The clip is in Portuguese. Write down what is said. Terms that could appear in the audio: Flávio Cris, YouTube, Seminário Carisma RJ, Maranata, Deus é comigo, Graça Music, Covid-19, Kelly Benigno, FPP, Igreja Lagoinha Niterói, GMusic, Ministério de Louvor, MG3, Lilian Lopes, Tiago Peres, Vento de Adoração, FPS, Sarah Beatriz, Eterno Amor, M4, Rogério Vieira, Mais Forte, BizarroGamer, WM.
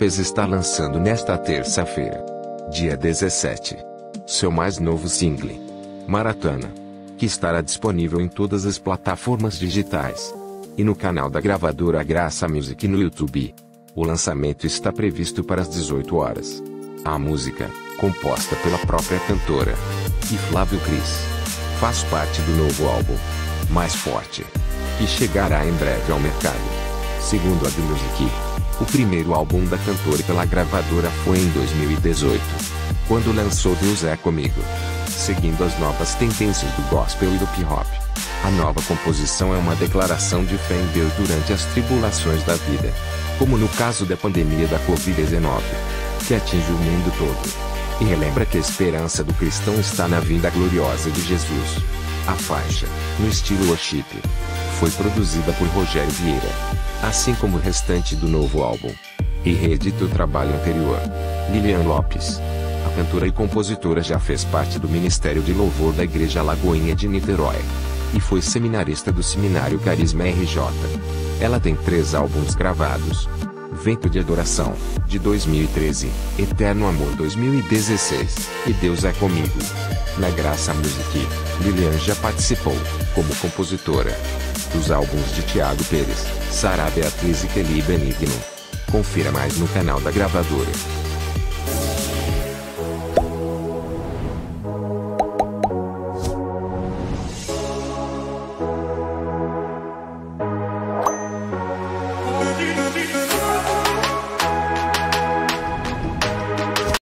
Lopes está lançando nesta terça-feira, dia 17, seu mais novo single, Maranata, que estará disponível em todas as plataformas digitais e no canal da gravadora Graça Music no YouTube. O lançamento está previsto para as 18 horas. A música, composta pela própria cantora e Flávio Cris, faz parte do novo álbum, Mais Forte, que chegará em breve ao mercado. Segundo a GMusic, o primeiro álbum da cantora pela gravadora foi em 2018, quando lançou Deus é Comigo, seguindo as novas tendências do gospel e do hip-hop. A nova composição é uma declaração de fé em Deus durante as tribulações da vida, como no caso da pandemia da Covid-19, que atinge o mundo todo, e relembra que a esperança do cristão está na vinda gloriosa de Jesus. A faixa, no estilo worship, foi produzida por Rogério Vieira, assim como o restante do novo álbum, e reedita o trabalho anterior. Lilian Lopes, a cantora e compositora, já fez parte do Ministério de Louvor da Igreja Lagoinha de Niterói, e foi seminarista do Seminário Carisma RJ. Ela tem 3 álbuns gravados: Vento de Adoração, de 2013, Eterno Amor, 2016, e Deus é Comigo. Na Graça Music, Lilian já participou, como compositora, dos álbuns de Tiago Peres, Sarah Beatriz e Kelly Benigno. Confira mais no canal da gravadora.